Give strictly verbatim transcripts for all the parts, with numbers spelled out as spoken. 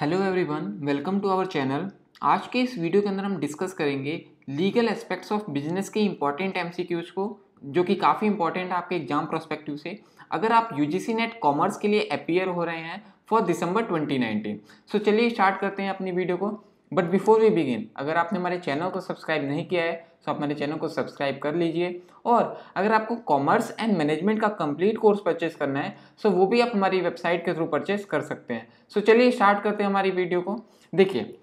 Hello everyone, welcome to our channel. आज के इस वीडियो के अंदर हम डिस्कस करेंगे लीगल एस्पेक्ट्स ऑफ बिजनेस के इंपॉर्टेंट एमसीक्यूज को, जो कि काफ़ी इंपॉर्टेंट है आपके एग्जाम प्रोस्पेक्टिव से अगर आप यूजीसी नेट कॉमर्स के लिए अपीयर हो रहे हैं for December twenty nineteen. So चलिए स्टार्ट करते हैं अपनी वीडियो को। बट बिफोर वी बिगिन, अगर आपने हमारे चैनल को सब्सक्राइब नहीं किया है तो आप हमारे चैनल को सब्सक्राइब कर लीजिए, और अगर आपको कॉमर्स एंड मैनेजमेंट का कंप्लीट कोर्स परचेस करना है सो वो भी आप हमारी वेबसाइट के थ्रू परचेस कर सकते हैं। सो चलिए स्टार्ट करते हैं हमारी वीडियो को। देखिए,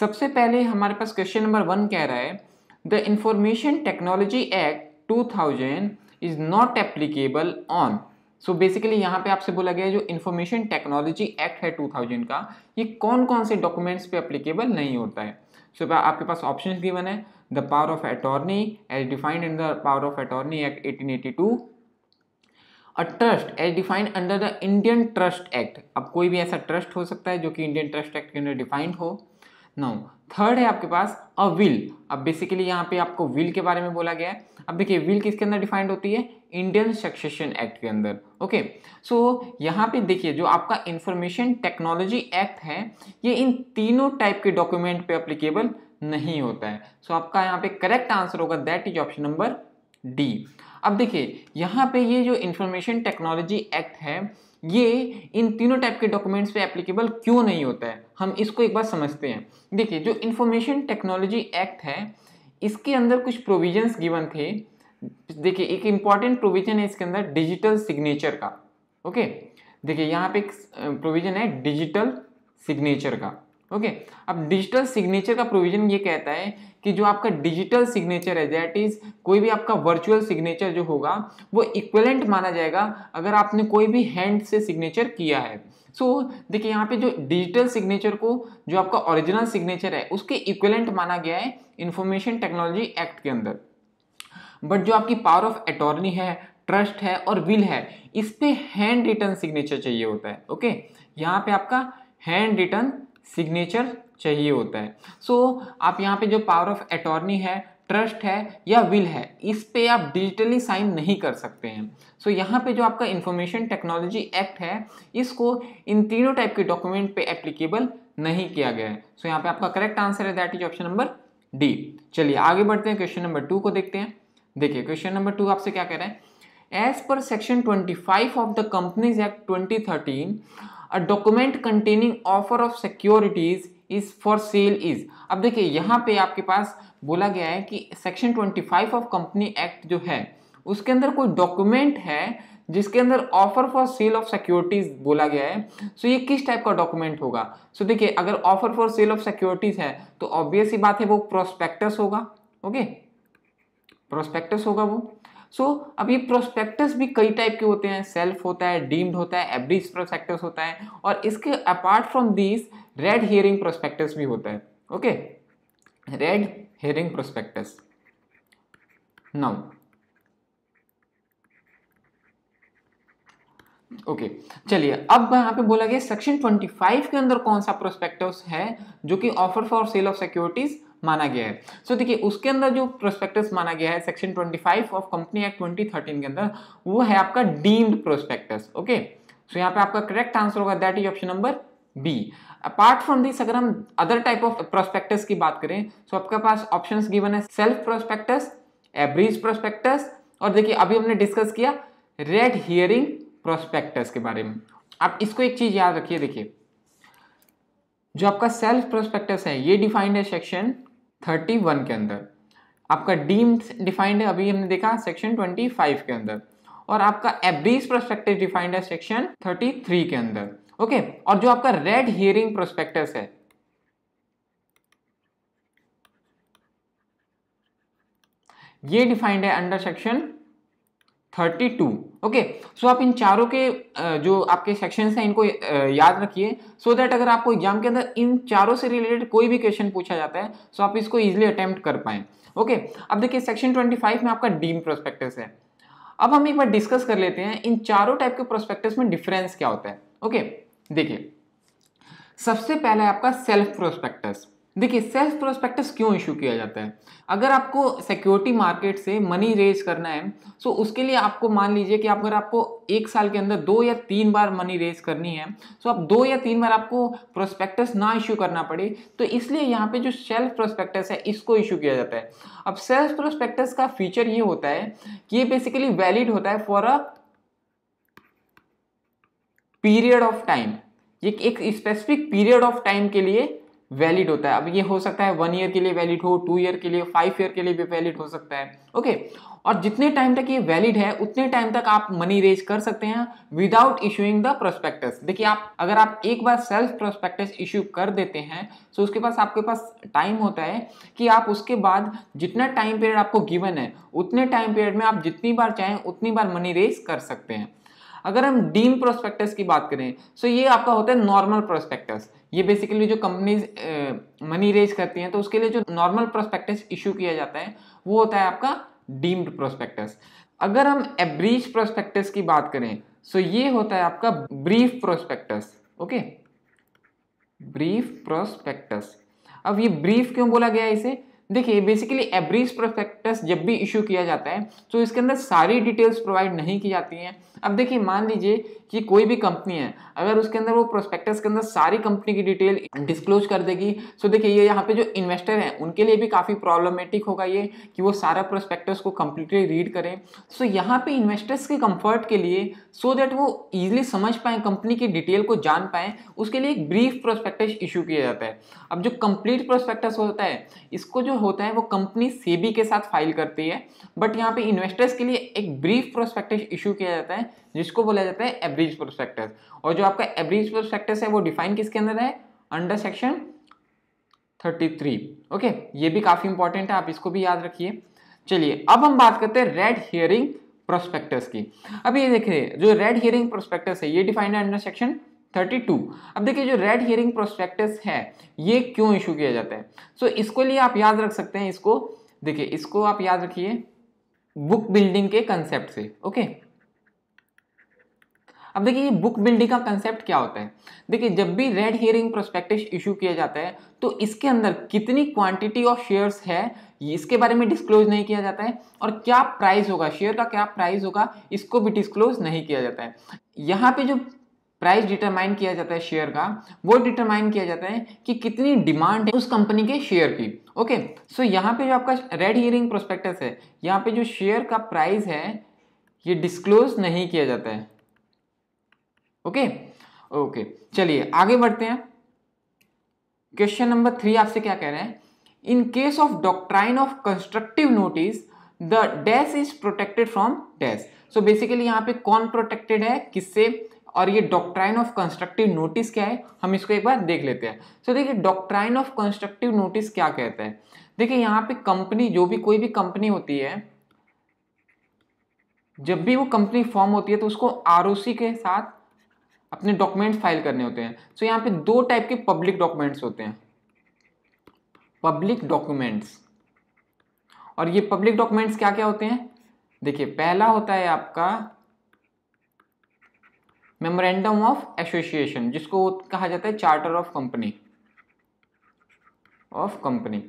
सबसे पहले हमारे पास क्वेश्चन नंबर वन कह रहा है the information technology act two thousand is not applicable on. So basically यहाँ पे आपसे बोला गया है जो इन्फॉर्मेशन टेक्नोलॉजी एक्ट है टू थाउजेंड का, ये कौन कौन से डॉक्यूमेंट्स पे एप्लीकेबल नहीं होता है। सो so, आपके पास ऑप्शंस गिवन है the power of attorney as defined in the power of attorney act eighteen eighty two, a trust as defined under the Indian trust act. अब कोई भी ऐसा ट्रस्ट हो सकता है जो कि इंडियन ट्रस्ट एक्ट के अंदर डिफाइंड हो। नो थर्ड है आपके पास अ विल। अब बेसिकली यहाँ पे आपको विल के बारे में बोला गया है। अब देखिए, विल किसके अंदर डिफाइंड होती है? इंडियन सक्सेशन एक्ट के अंदर। ओके, सो यहाँ पे देखिए जो आपका इंफॉर्मेशन टेक्नोलॉजी एक्ट है ये इन तीनों टाइप के डॉक्यूमेंट पे अप्लीकेबल नहीं होता है। सो so, आपका यहाँ पे करेक्ट आंसर होगा that is option number D. अब देखिए यहाँ पे ये जो इंफॉर्मेशन टेक्नोलॉजी एक्ट है ये इन तीनों टाइप के डॉक्यूमेंट्स पे एप्लीकेबल क्यों नहीं होता है, हम इसको एक बार समझते हैं। देखिए, जो इंफॉर्मेशन टेक्नोलॉजी एक्ट है इसके अंदर कुछ प्रोविजंस गिवन थे। देखिए, एक इम्पॉर्टेंट प्रोविजन है इसके अंदर डिजिटल सिग्नेचर का। ओके, देखिए यहाँ पे एक प्रोविजन है डिजिटल सिग्नेचर का। ओके, अब डिजिटल सिग्नेचर का प्रोविजन ये कहता है कि जो आपका डिजिटल सिग्नेचर है, दैट इज कोई भी आपका वर्चुअल सिग्नेचर जो होगा वो इक्विवेलेंट माना जाएगा अगर आपने कोई भी हैंड से सिग्नेचर किया है। सो so, देखिए यहाँ पे जो डिजिटल सिग्नेचर को जो आपका ओरिजिनल सिग्नेचर है उसके इक्विवेलेंट माना गया है इंफॉर्मेशन टेक्नोलॉजी एक्ट के अंदर। बट जो आपकी पावर ऑफ अटॉर्नी है, ट्रस्ट है और विल है, इस पे हैंड रिटन सिग्नेचर चाहिए होता है। ओके, यहाँ पे आपका हैंड रिटन सिग्नेचर चाहिए होता है। सो so, आप यहाँ पे जो पावर ऑफ अटॉर्नी है, ट्रस्ट है या विल है, इस पे आप डिजिटली साइन नहीं कर सकते हैं। सो so, यहाँ पे जो आपका इंफॉर्मेशन टेक्नोलॉजी एक्ट है इसको इन तीनों टाइप के डॉक्यूमेंट पे एप्लीकेबल नहीं किया गया है। सो so, यहाँ पे आपका करेक्ट आंसर है that is option number D. चलिए आगे बढ़ते हैं, क्वेश्चन नंबर टू को देखते हैं। देखिए, क्वेश्चन नंबर टू आपसे क्या कह रहा है, as per section twenty five of the companies act twenty thirteen a document containing offer of securities is for sale is. अब देखिए यहाँ पे आपके पास बोला गया है कि section twenty five of company act जो है उसके अंदर कोई डॉक्यूमेंट है जिसके अंदर offer for sale of securities बोला गया है। सो so, ये किस टाइप का डॉक्यूमेंट होगा? सो so, देखिए, अगर offer for sale of securities है तो ऑब्वियस ही बात है वो प्रोस्पेक्टस होगा। ओके, प्रोस्पेक्टस होगा वो। सो so, अब ये प्रोस्पेक्टस भी कई टाइप के होते हैं, सेल्फ होता है, डीम्ड होता है, एब्रीज प्रोस्पेक्टस होता है, और इसके apart from this red herring prospectus भी होता है। Okay, red herring prospectus. Now okay, चलिए अब यहाँ पे बोला गया सेक्शन ट्वेंटी फाइव के अंदर कौन सा प्रोस्पेक्टस है जो कि offer for sale of securities माना गया है। सो so, देखिए उसके अंदर जो प्रोस्पेक्टस माना गया है section twenty five of company act twenty thirteen के अंदर वो है आपका डीम्ड प्रोस्पेक्टस। ओके, सो यहाँ पे आपका करेक्ट आंसर होगा that is option number B. Apart from this अगर हम अदर टाइप ऑफ प्रोस्पेक्टस की बात करें तो so आपके पास ऑप्शंस गिवन है सेल्फ प्रोस्पेक्टस, एब्रीज प्रोस्पेक्टस, और देखिए अभी हमने डिस्कस किया रेड हियरिंग प्रोस्पेक्टस के बारे में। आप इसको एक चीज याद रखिए, देखिए जो आपका सेल्फ प्रोस्पेक्टस है ये डिफाइंड है सेक्शन थर्टी वन के अंदर, आपका डीम्ड डिफाइंड है अभी हमने देखा सेक्शन ट्वेंटी फाइव के अंदर, और आपका एब्रीज प्रोस्पेक्टस डिफाइंड है सेक्शन थर्टी थ्री के अंदर। ओके, और जो आपका रेड हियरिंग प्रोस्पेक्टस है ये डिफाइंड है under section thirty two. Okay, so आप इन चारों के जो आपके सेक्शंस हैं इनको याद रखिए सो दैट अगर आपको एग्जाम के अंदर इन चारों से रिलेटेड कोई भी क्वेश्चन पूछा जाता है सो so आप इसको इजीली अटेम्प्ट कर पाएं। ओके, अब देखिए सेक्शन ट्वेंटी फाइव में आपका डीम्ड प्रोस्पेक्टस है। अब हम एक बार डिस्कस कर लेते हैं इन चारों टाइप के प्रोस्पेक्टस में डिफरेंस क्या होता है। ओके, देखिए सबसे पहला है आपका सेल्फ प्रोस्पेक्टस। देखिए सेल्फ प्रोस्पेक्टस क्यों इशू किया जाता है। अगर आपको सिक्योरिटी मार्केट से मनी रेज करना है तो उसके लिए आपको मान लीजिए कि आप अगर आपको एक साल के अंदर दो या तीन बार मनी रेज करनी है तो आप दो या तीन बार आपको प्रोस्पेक्टस ना इशू करना पड़े, तो इसलिए यहाँ पे जो सेल्फ प्रोस्पेक्टस है इसको इशू किया जाता है। अब सेल्फ प्रोस्पेक्टस का फीचर ये होता है कि ये बेसिकली वैलिड होता है for a period of time, ये एक स्पेसिफिक पीरियड ऑफ टाइम के लिए वैलिड होता है। अब ये हो सकता है वन ईयर के लिए वैलिड हो, टू ईयर के लिए, फाइव ईयर के लिए भी वैलिड हो सकता है। Okay okay. और जितने टाइम तक ये वैलिड है उतने टाइम तक आप मनी रेज कर सकते हैं विदाउट इशूइंग द प्रोस्पेक्टस। देखिए आप अगर आप एक बार सेल्फ प्रोस्पेक्टस इशू कर देते हैं तो उसके पास आपके पास टाइम होता है कि आप उसके बाद जितना टाइम पीरियड आपको गिवन है उतने टाइम पीरियड में आप जितनी बार चाहें उतनी बार मनी रेज कर सकते हैं। अगर हम डीम प्रोस्पेक्टस की बात करें तो ये आपका होता है नॉर्मल प्रोस्पेक्टस, ये बेसिकली जो कंपनीज मनी रेज करती हैं तो उसके लिए जो नॉर्मल प्रोस्पेक्टस इशू किया जाता है वो होता है आपका डीम्ड प्रोस्पेक्टस। अगर हम एब्रीफ प्रोस्पेक्टस की बात करें तो ये होता है आपका brief prospectus. Okay brief prospectus, अब ये ब्रीफ क्यों बोला गया इसे, देखिए बेसिकली एब्रीफ प्रोस्पेक्टस जब भी इशू किया जाता है तो इसके अंदर सारी डिटेल्स प्रोवाइड नहीं की जाती हैं। अब देखिए मान लीजिए कि कोई भी कंपनी है, अगर उसके अंदर वो प्रोस्पेक्टस के अंदर सारी कंपनी की डिटेल डिस्क्लोज कर देगी तो देखिए ये यहाँ पे जो इन्वेस्टर हैं उनके लिए भी काफ़ी प्रॉब्लमेटिक होगा ये कि वो सारा प्रोस्पेक्टस को कम्प्लीटली रीड करें। सो यहाँ पे इन्वेस्टर्स के कम्फर्ट के लिए सो दैट वो ईजिली समझ पाएँ, कंपनी की डिटेल को जान पाएँ, उसके लिए एक ब्रीफ प्रोस्पेक्टस इशू किया जाता है। अब जो कंप्लीट प्रोस्पेक्टस होता है इसको जो होता है वो कंपनी सेबी के साथ फाइल करती है, बट यहाँ पे इन्वेस्टर्स के लिए एक ब्रीफ प्रोस्पेक्टस इशू किया जाता है जिसको बोला जाता है एब्रीफ प्रोस्पेक्टस। और जो आपका एब्रीफ प्रोस्पेक्टस है वो डिफाइन किसके अंदर है, under section thirty three. Okay ये भी काफी इंपॉर्टेंट है, आप इसको भी याद रखिए। चलिए अब हम बात करते हैं रेड हियरिंग प्रोस्पेक्टस की। अब ये देखिए जो रेड हियरिंग प्रोस्पेक्टस है ये डिफाइंड है अंडर सेक्शन थर्टी टू। अब देखिए जो रेड हियरिंग प्रोस्पेक्टस है ये क्यों इशू किया जाता है, सो so, इसको लिए आप याद रख सकते हैं, इसको देखिए इसको आप याद रखिए बुक बिल्डिंग के कंसेप्ट से। Okay okay? अब देखिए ये बुक बिल्डिंग का कंसेप्ट क्या होता है, देखिए जब भी रेड हियरिंग प्रोस्पेक्टस इशू किया जाता है तो इसके अंदर कितनी क्वांटिटी ऑफ शेयर्स है इसके बारे में डिस्क्लोज नहीं किया जाता है, और क्या प्राइस होगा, शेयर का क्या प्राइस होगा इसको भी डिस्क्लोज नहीं किया जाता है। यहाँ पे जो प्राइस डिटरमाइन किया जाता है शेयर का वो डिटरमाइन किया जाता है कि कितनी डिमांड है उस कंपनी के शेयर की। ओके सो यहाँ पे जो आपका रेड हियरिंग प्रोस्पेक्टस है यहाँ पे जो शेयर का प्राइस है ये डिस्क्लोज नहीं किया जाता है। ओके ओके चलिए आगे बढ़ते हैं। क्वेश्चन नंबर थ्री आपसे क्या कह रहे हैं, in case of doctrine of constructive notice the dash is protected from dash. So basically यहाँ पे कौन प्रोटेक्टेड है किससे, और ये डॉक्ट्राइन ऑफ कंस्ट्रक्टिव नोटिस क्या है, हम इसको एक बार देख लेते हैं। सो so, देखिए डॉक्ट्राइन ऑफ कंस्ट्रक्टिव नोटिस क्या कहता है, देखिए यहाँ पे कंपनी जो भी कोई भी कंपनी होती है जब भी वो कंपनी फॉर्म होती है तो उसको आरओसी के साथ अपने डॉक्यूमेंट्स फाइल करने होते हैं। सो so, यहाँ पे दो टाइप के पब्लिक डॉक्यूमेंट्स होते हैं, पब्लिक डॉक्यूमेंट्स, और ये पब्लिक डॉक्यूमेंट्स क्या क्या होते हैं, देखिए पहला होता है आपका मेमोरेंडम ऑफ एसोसिएशन जिसको कहा जाता है charter of company of company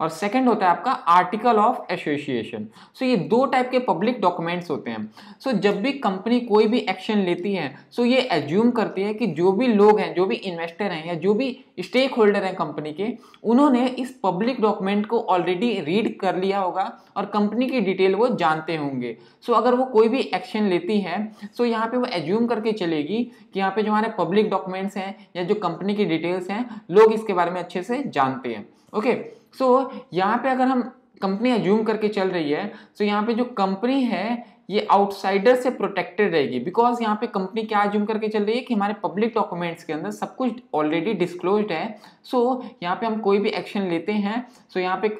और सेकंड होता है आपका आर्टिकल ऑफ एसोसिएशन। सो ये दो टाइप के पब्लिक डॉक्यूमेंट्स होते हैं। सो so, जब भी कंपनी कोई भी एक्शन लेती है सो so ये एज्यूम करती है कि जो भी लोग हैं, जो भी इन्वेस्टर हैं या जो भी स्टेक होल्डर हैं कंपनी के, उन्होंने इस पब्लिक डॉक्यूमेंट को ऑलरेडी रीड कर लिया होगा और कंपनी की डिटेल वो जानते होंगे। सो so, अगर वो कोई भी एक्शन लेती है सो so यहाँ पे वो एज्यूम करके चलेगी कि यहाँ पे जो हमारे पब्लिक डॉक्यूमेंट्स हैं या जो कंपनी की डिटेल्स हैं लोग इसके बारे में अच्छे से जानते हैं। ओके okay, सो so, यहाँ पे अगर हम कंपनी एज्यूम करके चल रही है सो so यहाँ पे जो कंपनी है ये आउटसाइडर से प्रोटेक्टेड रहेगी, बिकॉज यहाँ पे कंपनी क्या एज्यूम करके चल रही है कि हमारे पब्लिक डॉक्यूमेंट्स के अंदर सब कुछ ऑलरेडी डिस्क्लोज्ड है। सो so, यहाँ पे हम कोई भी एक्शन लेते हैं सो so यहाँ पे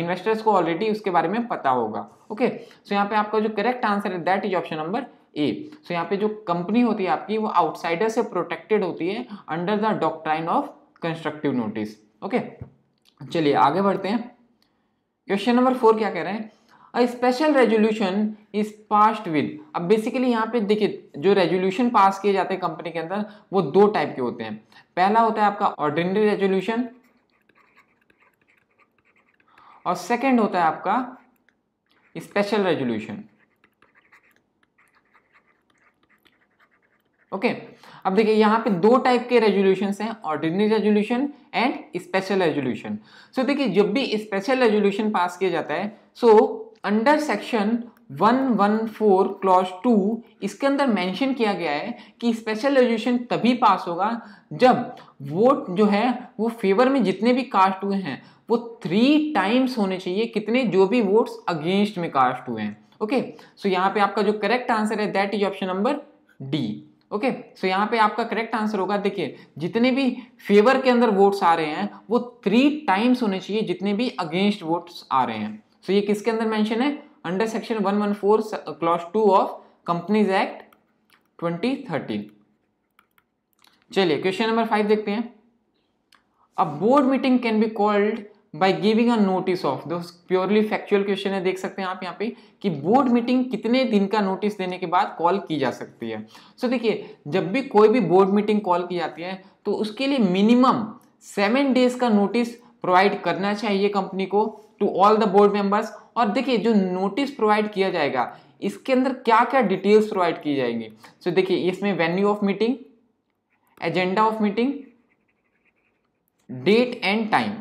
इन्वेस्टर्स uh, को ऑलरेडी उसके बारे में पता होगा। ओके okay, सो so यहाँ पे आपका जो करेक्ट आंसर है that is option number A. So यहाँ पे जो कंपनी होती है आपकी वो आउटसाइडर से प्रोटेक्टेड होती है under the doctrine of constructive notice. Okay चलिए आगे बढ़ते हैं। क्वेश्चन नंबर फोर क्या कह रहे हैं, a special resolution is passed with. अब बेसिकली यहाँ पे देखिए जो रेजोल्यूशन पास किए जाते हैं कंपनी के अंदर वो दो टाइप के होते हैं, पहला होता है आपका ऑर्डिनरी रेजोल्यूशन और सेकेंड होता है आपका स्पेशल रेजोल्यूशन। Okay okay. अब देखिए यहाँ पे दो टाइप के रेजोल्यूशंस हैं, ordinary resolution and special resolution. So देखिए जब भी स्पेशल रेजोल्यूशन पास किया जाता है so under section one one four clause two इसके अंदर मेंशन किया गया है कि स्पेशल रेजोल्यूशन तभी पास होगा जब वोट जो है वो फेवर में जितने भी कास्ट हुए हैं वो थ्री टाइम्स होने चाहिए, कितने जो भी वोट्स अगेंस्ट में कास्ट हुए हैं। ओके सो यहाँ पे आपका जो करेक्ट आंसर है that is option number D. Okay so यहाँ पे आपका करेक्ट आंसर होगा, देखिए जितने भी फेवर के अंदर वोट्स आ रहे हैं वो थ्री टाइम्स होने चाहिए जितने भी अगेंस्ट वोट्स आ रहे हैं। सो so, ये किसके अंदर मेंशन है? Under section one one four clause two of companies act twenty thirteen. चलिए क्वेश्चन नंबर फाइव देखते हैं। A board meeting can be called by giving a notice of, दोस्त प्योरली फैक्चुअल क्वेश्चन है, देख सकते हैं आप यहाँ पे कि बोर्ड मीटिंग कितने दिन का नोटिस देने के बाद कॉल की जा सकती है। सो so, देखिए जब भी कोई भी बोर्ड मीटिंग कॉल की जाती है तो उसके लिए मिनिमम सेवन डेज का नोटिस प्रोवाइड करना चाहिए कंपनी को to all the board members. और देखिए जो नोटिस प्रोवाइड किया जाएगा इसके अंदर क्या क्या डिटेल्स प्रोवाइड की जाएंगी। सो so, देखिए इसमें venue of meeting, agenda of meeting, date and time,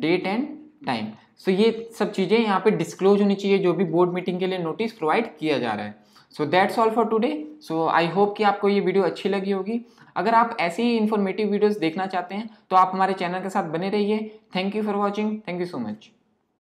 date and time. So ये सब चीज़ें यहाँ पे डिस्क्लोज होनी चाहिए जो भी बोर्ड मीटिंग के लिए नोटिस प्रोवाइड किया जा रहा है। So that's all for today. So I hope कि आपको ये वीडियो अच्छी लगी होगी। अगर आप ऐसी ही इन्फॉर्मेटिव वीडियोस देखना चाहते हैं तो आप हमारे चैनल के साथ बने रहिए। Thank you for watching, thank you so much.